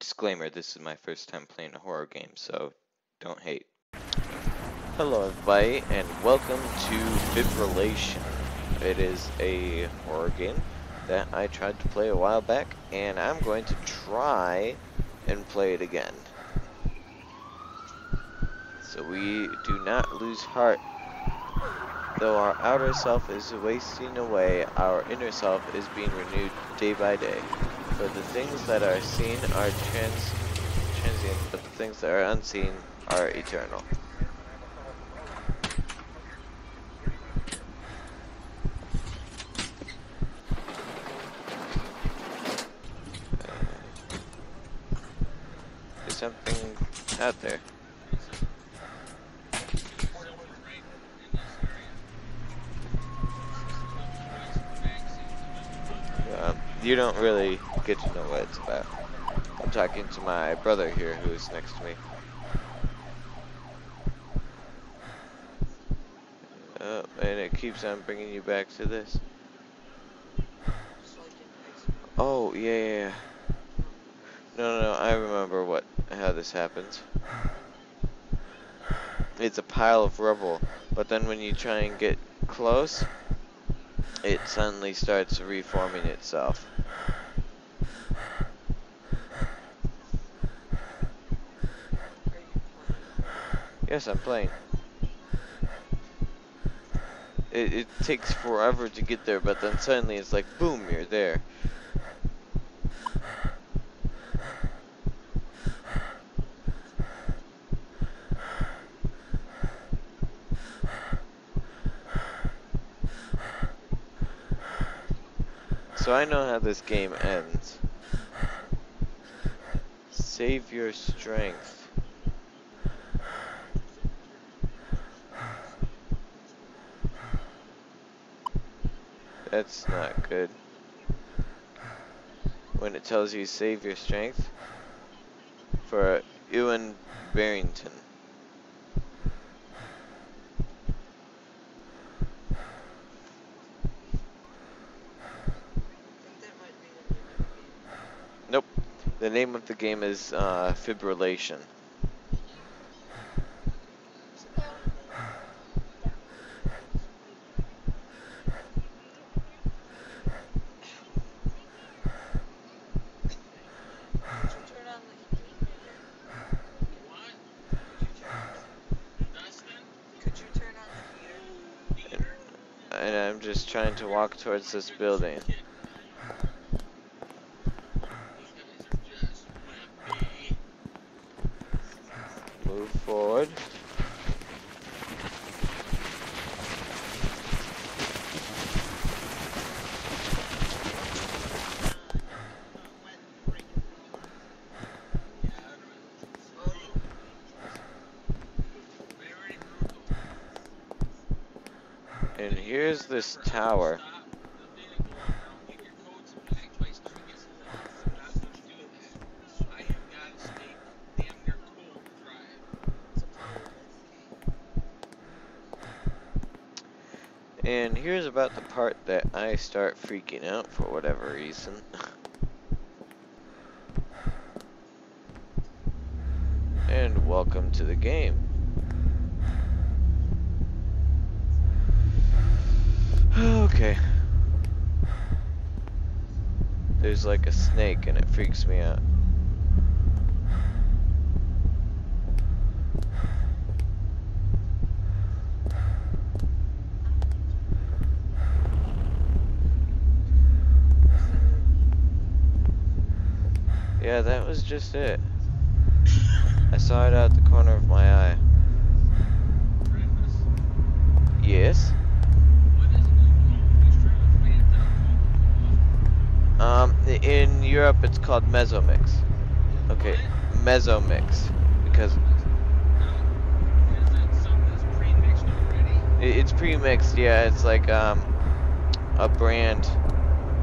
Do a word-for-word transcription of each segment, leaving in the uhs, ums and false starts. Disclaimer, this is my first time playing a horror game, so don't hate. Hello everybody, and welcome to Fibrillation. It is a horror game that I tried to play a while back, and I'm going to try and play it again. So we do not lose heart. Though our outer self is wasting away, our inner self is being renewed day by day. For the things that are seen are trans transient, but the things that are unseen are eternal. Uh, there's something out there. Um, you don't really get to know what it's about. I'm talking to my brother here who is next to me. Uh, and it keeps on bringing you back to this. Oh, yeah, yeah, yeah. No, no, no, I remember what how this happens. It's a pile of rubble, but then when you try and get close, it suddenly starts reforming itself. Yes, I'm playing. It, it takes forever to get there, but then suddenly it's like, boom, you're there. So I know how this game ends. Save your strength. That's not good. When it tells you save your strength for Ewan Barrington. The name of the game is uh, Fibrillation. And, and I'm just trying to walk towards this building. Forward. And here's this tower. And here's about the part that I start freaking out for whatever reason. And welcome to the game. Okay. There's like a snake and it freaks me out. Yeah, that was just it. I saw it out the corner of my eye. Yes? Um, in Europe it's called Mezzo Mix. Okay, Mezzo Mix. Because it's pre-mixed, yeah, it's like um, a brand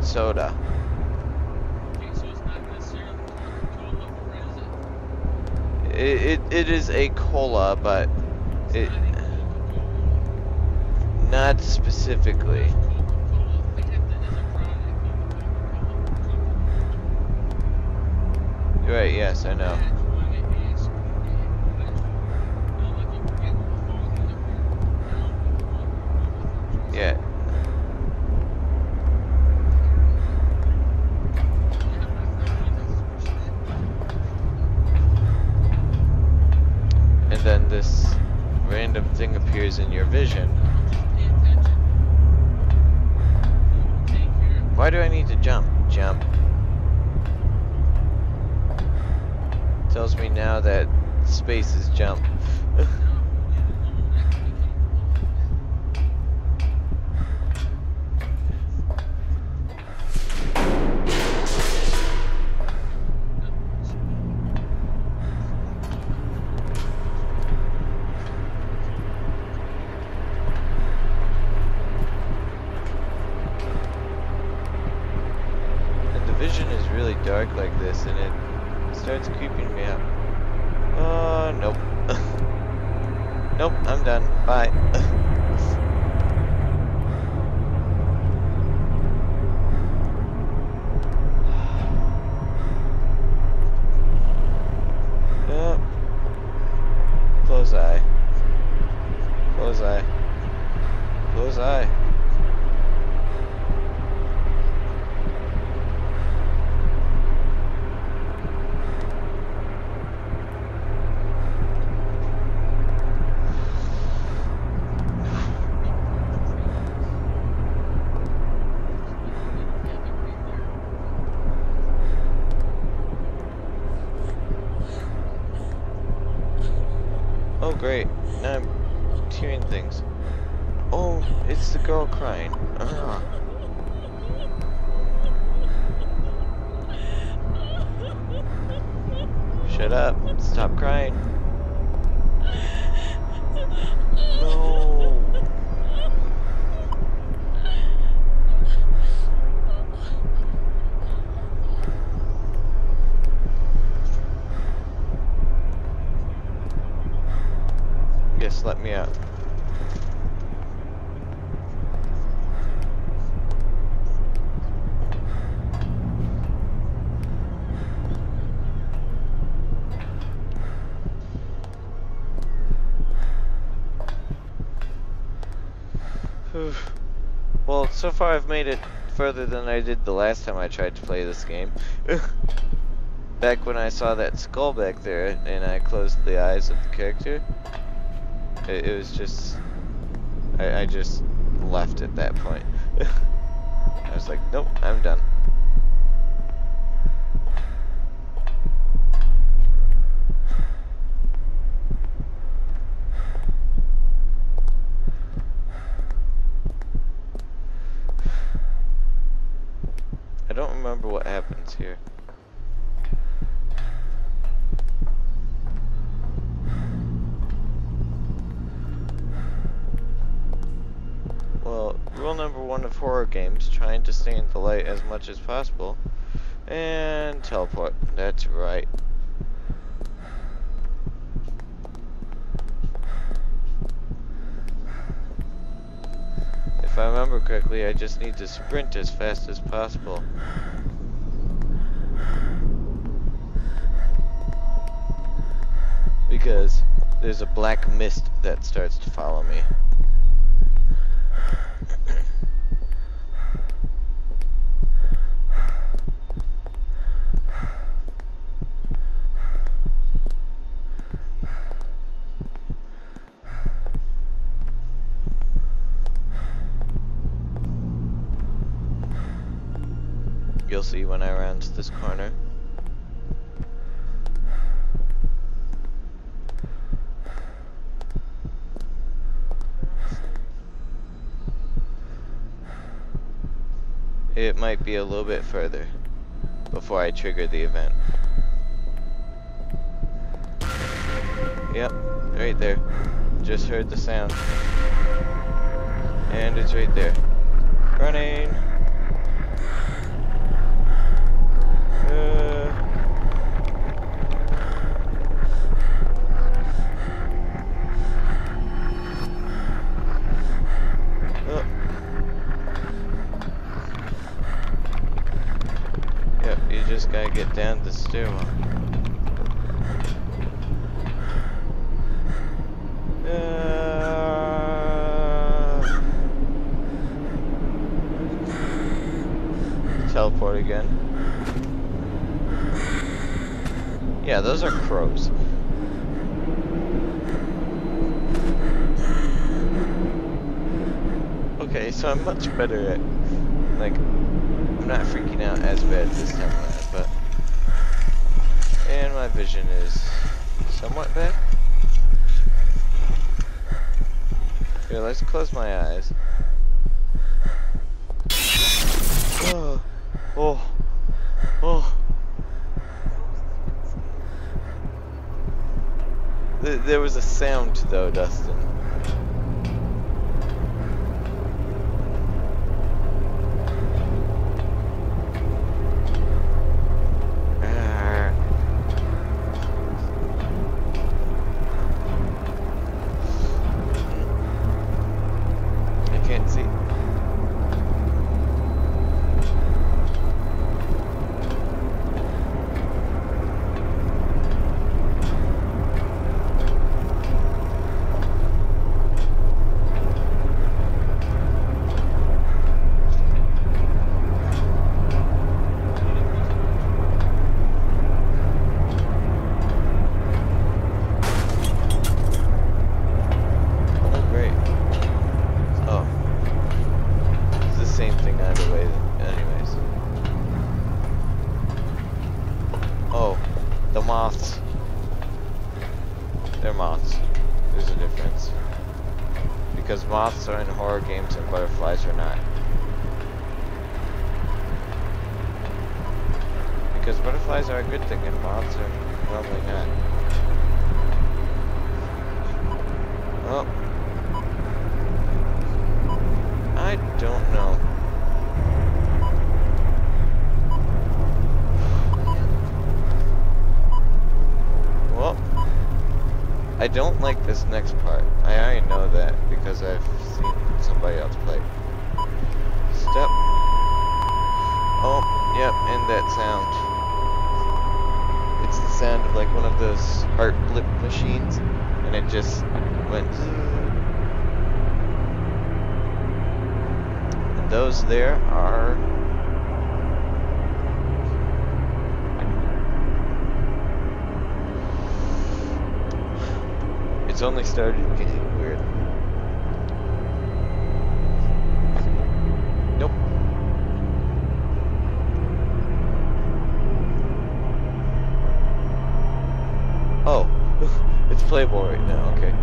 soda. It, it, it is a cola, but it, not specifically. You're right, yes, I know. Yeah. And then this random thing appears in your vision. Why do I need to jump? Jump. Tells me now that space is jump. And the vision is really dark like this, and it starts creeping me up. Uh, nope. Nope, I'm done. Bye. Nope. Close eye. Close eye. Close eye. Oh great, now I'm hearing things. Oh, it's the girl crying. Uh-huh. Shut up, stop crying. No. Just let me out. Well, so far I've made it further than I did the last time I tried to play this game. Back when I saw that skull back there and I closed the eyes of the character. It, it was just, I, I just left at that point. I was like, nope, I'm done. I don't remember what happens here. Well, rule number one of horror games, trying to stay in the light as much as possible. And teleport, that's right. If I remember correctly, I just need to sprint as fast as possible. Because there's a black mist that starts to follow me. You'll see when I round this corner. It might be a little bit further before I trigger the event. Yep, right there. Just heard the sound. And it's right there. Running! Gotta get down the stairwell. Yeah, those are crows. Okay, so I'm much better at, like, I'm not freaking out as bad this time around, but, and my vision is somewhat bad. Here, let's close my eyes. Oh, oh, oh. Th there was a sound though, Dustin. Moths are in horror games and butterflies are not. Because butterflies are a good thing and moths are normally not. Well, I don't know. I don't like this next part. I already know that because I've seen somebody else play. Step. Oh, yep, and that sound. It's the sound of like one of those heart blip machines, and it just went. And those there are It's only started getting weird. Nope. Oh, it's playable right now, okay.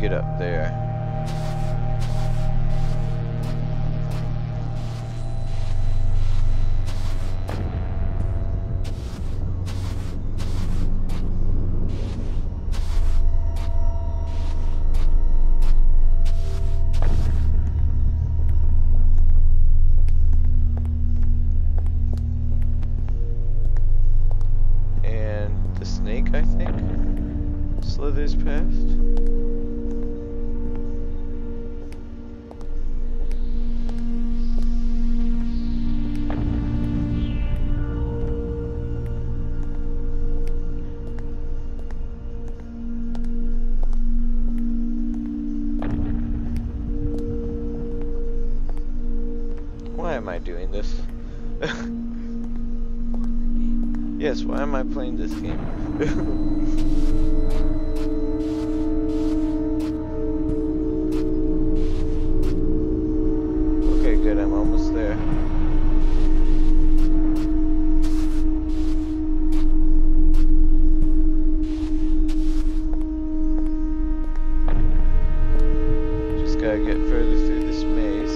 get up there. Yes, why am I playing this game? Okay, good, I'm almost there. Just gotta get further through this maze.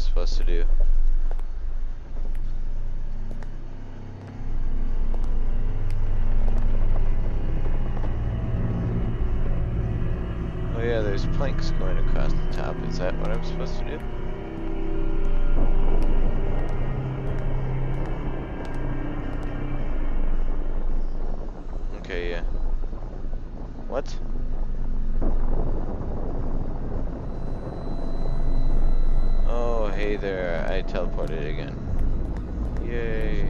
Supposed to do. Oh yeah, there's planks going across the top. Is that what I'm supposed to do? Okay, yeah. What? Hey there, I teleported again. Yay.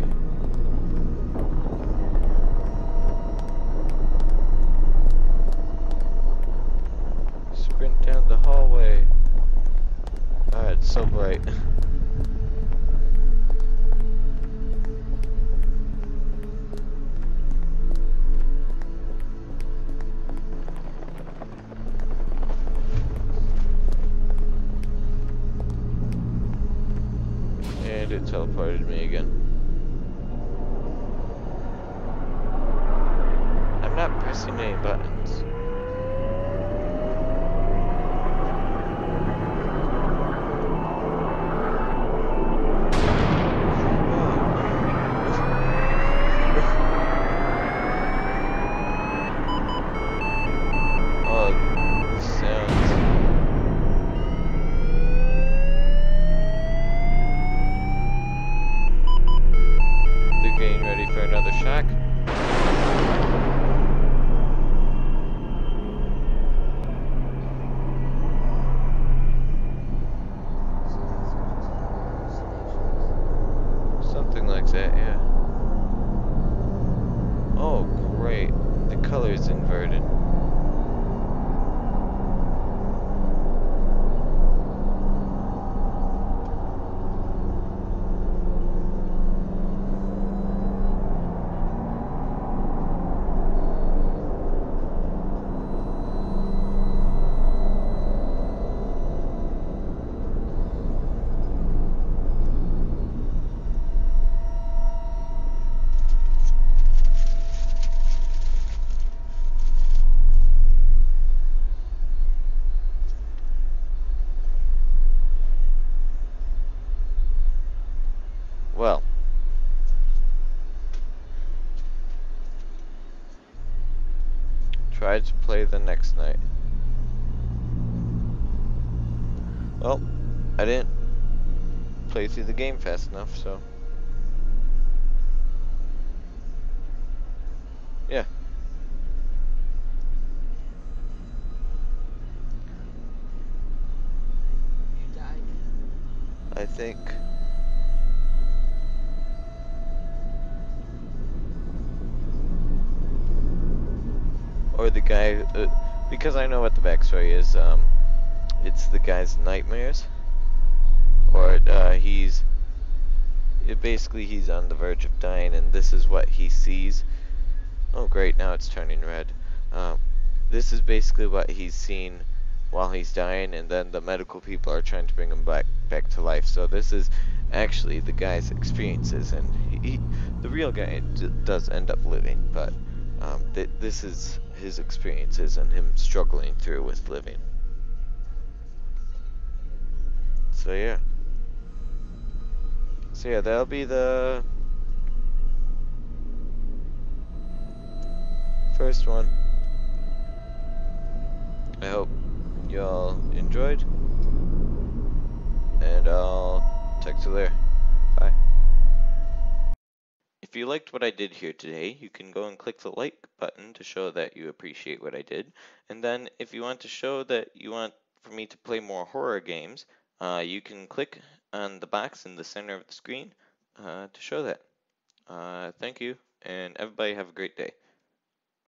Sprint down the hallway. Ah, oh, it's so bright. It teleported me again. I'm not missing any buttons. Well, tried to play the next night. Well, I didn't play through the game fast enough, so yeah. You died. I think. Or the guy, uh, because I know what the backstory is, um, it's the guy's nightmares, or uh, he's, it basically he's on the verge of dying, and this is what he sees. Oh great, now it's turning red. Um, this is basically what he's seen while he's dying, and then the medical people are trying to bring him back, back to life. So this is actually the guy's experiences, and he, he, the real guy d does end up living, but um, th this is his experiences and him struggling through with living. So yeah. So yeah, that'll be the first one. I hope y'all enjoyed, and I'll talk to you later. Bye. If you liked what I did here today, you can go and click the like button to show that you appreciate what I did. And then if you want to show that you want for me to play more horror games, uh, you can click on the box in the center of the screen uh, to show that. Uh, thank you, and everybody have a great day.